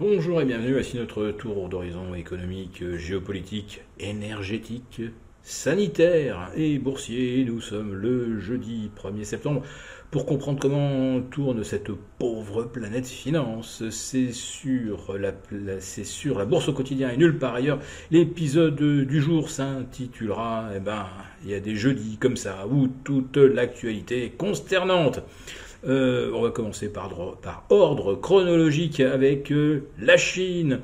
Bonjour et bienvenue, voici notre tour d'horizon économique, géopolitique, énergétique, sanitaire et boursier. Nous sommes le jeudi 1er septembre. Pour comprendre comment tourne cette pauvre planète finance, c'est sur la bourse au quotidien et nulle part ailleurs. L'épisode du jour s'intitulera il y a des jeudis comme ça où toute l'actualité est consternante. On va commencer par ordre chronologique avec la Chine.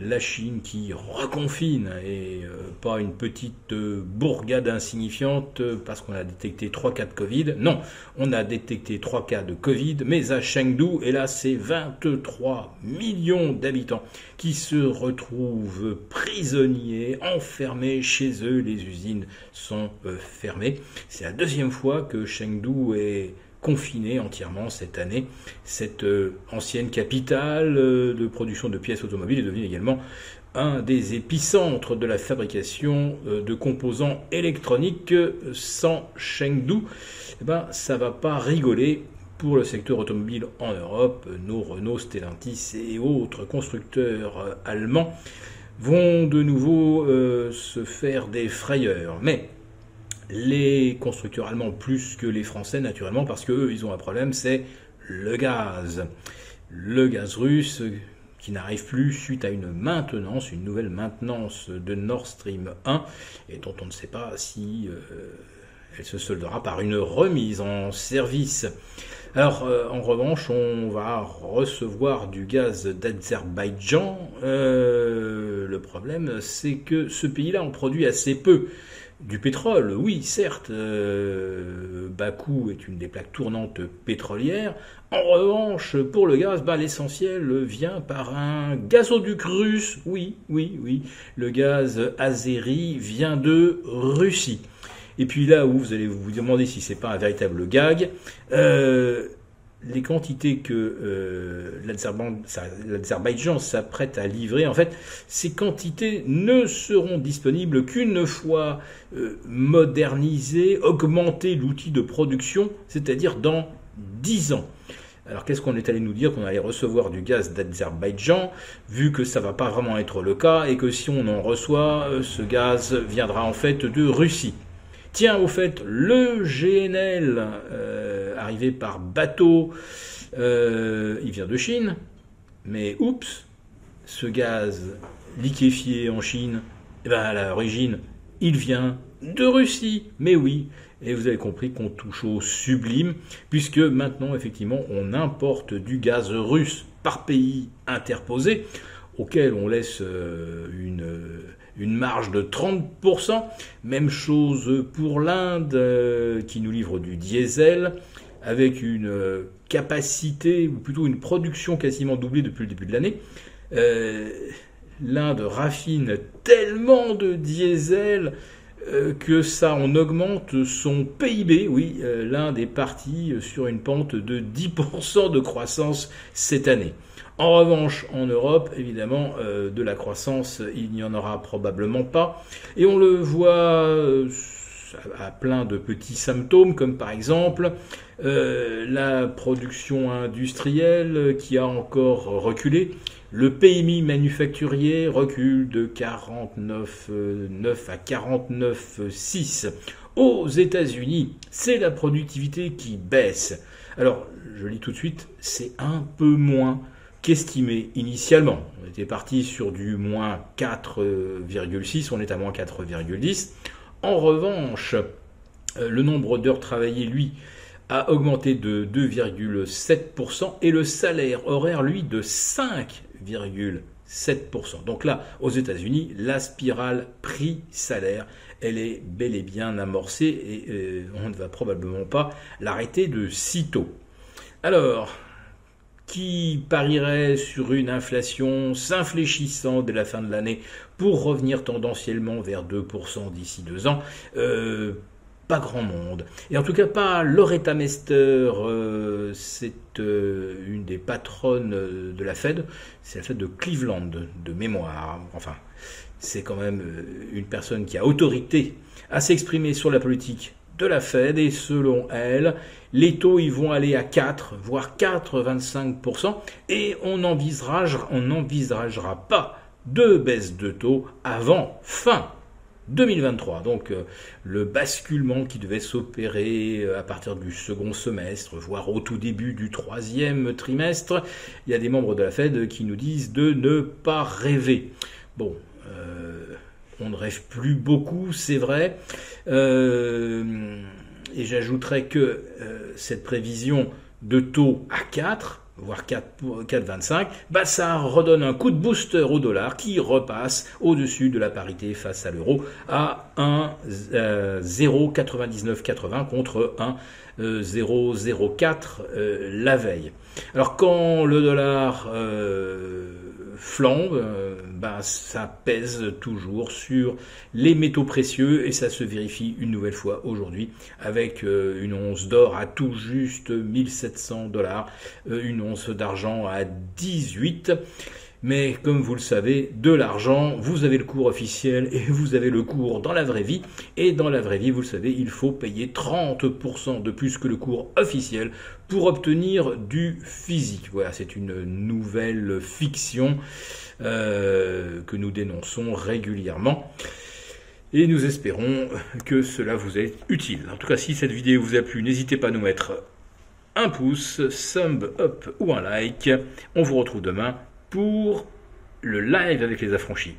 La Chine qui reconfine, et pas une petite bourgade insignifiante parce qu'on a détecté 3 cas de Covid. Non, on a détecté 3 cas de Covid, mais à Chengdu, et là c'est 23 millions d'habitants qui se retrouvent prisonniers, enfermés chez eux. Les usines sont fermées. C'est la deuxième fois que Chengdu est confinée entièrement cette année. Cette ancienne capitale de production de pièces automobiles est devenue également un des épicentres de la fabrication de composants électroniques. Sans Chengdu, ça va pas rigoler pour le secteur automobile en Europe. Nos Renault, Stellantis et autres constructeurs allemands vont de nouveau se faire des frayeurs. Mais les constructeurs allemands plus que les Français, naturellement, parce qu'eux, ils ont un problème, c'est le gaz. Le gaz russe qui n'arrive plus suite à une nouvelle maintenance de Nord Stream 1, et dont on ne sait pas si elle se soldera par une remise en service. Alors, en revanche, on va recevoir du gaz d'Azerbaïdjan. Le problème, c'est que ce pays-là en produit assez peu. Du pétrole, oui, certes, Bakou est une des plaques tournantes pétrolières. En revanche, pour le gaz, l'essentiel vient par un gazoduc russe. Oui, le gaz azéri vient de Russie. Et puis là où vous allez vous demander si c'est pas un véritable gag, les quantités que l'Azerbaïdjan s'apprête à livrer, en fait, ces quantités ne seront disponibles qu'une fois modernisées, augmentées l'outil de production, c'est-à-dire dans 10 ans. Alors qu'est-ce qu'on est allé nous dire qu'on allait recevoir du gaz d'Azerbaïdjan, vu que ça va pas vraiment être le cas, et que si on en reçoit, ce gaz viendra en fait de Russie. Tiens, au fait, le GNL arrivé par bateau, il vient de Chine, mais oups, ce gaz liquéfié en Chine, à l'origine, il vient de Russie, mais oui, et vous avez compris qu'on touche au sublime, puisque maintenant, effectivement, on importe du gaz russe par pays interposé, auquel on laisse une marge de 30%. Même chose pour l'Inde qui nous livre du diesel avec une capacité, ou plutôt une production quasiment doublée depuis le début de l'année. L'Inde raffine tellement de diesel que ça en augmente son PIB. Oui, l'Inde est partie sur une pente de 10% de croissance cette année. En revanche, en Europe, évidemment, de la croissance, il n'y en aura probablement pas. Et on le voit à plein de petits symptômes, comme par exemple la production industrielle qui a encore reculé. Le PMI manufacturier recule de 49,9 à 49,6. Aux États-Unis, c'est la productivité qui baisse. Alors, je lis tout de suite, c'est un peu moins qu'estimé initialement. On était parti sur du moins 4,6, on est à moins 4,10. En revanche, le nombre d'heures travaillées, lui, a augmenté de 2,7% et le salaire horaire, lui, de 5,7%. Donc là, aux États-Unis, la spirale prix-salaire, elle est bel et bien amorcée et on ne va probablement pas l'arrêter de sitôt. Alors, qui parierait sur une inflation s'infléchissant dès la fin de l'année pour revenir tendanciellement vers 2% d'ici 2 ans? Pas grand monde. Et en tout cas pas Loretta Mester, c'est une des patronnes de la Fed. C'est la Fed de Cleveland, de mémoire. Enfin, c'est quand même une personne qui a autorité à s'exprimer sur la politique de la Fed et selon elle, les taux ils vont aller à 4, voire 4,25% et on n'envisagera pas de baisse de taux avant fin 2023, donc le basculement qui devait s'opérer à partir du second semestre, voire au tout début du troisième trimestre, il y a des membres de la Fed qui nous disent de ne pas rêver. Bon, on ne rêve plus beaucoup, c'est vrai, et j'ajouterais que cette prévision de taux à 4, voire 4,25, bah ça redonne un coup de booster au dollar qui repasse au-dessus de la parité face à l'euro à 1,099,80 contre 1,004 la veille. Alors quand le dollar flambe, bah ça pèse toujours sur les métaux précieux et ça se vérifie une nouvelle fois aujourd'hui avec une once d'or à tout juste 1700 $, une once d'argent à 18. Mais comme vous le savez, de l'argent, vous avez le cours officiel et vous avez le cours dans la vraie vie. Et dans la vraie vie, vous le savez, il faut payer 30% de plus que le cours officiel pour obtenir du physique. Voilà, c'est une nouvelle fiction que nous dénonçons régulièrement. Et nous espérons que cela vous est utile. En tout cas, si cette vidéo vous a plu, n'hésitez pas à nous mettre un pouce, thumb up ou un like. On vous retrouve demain pour le live avec les affranchis.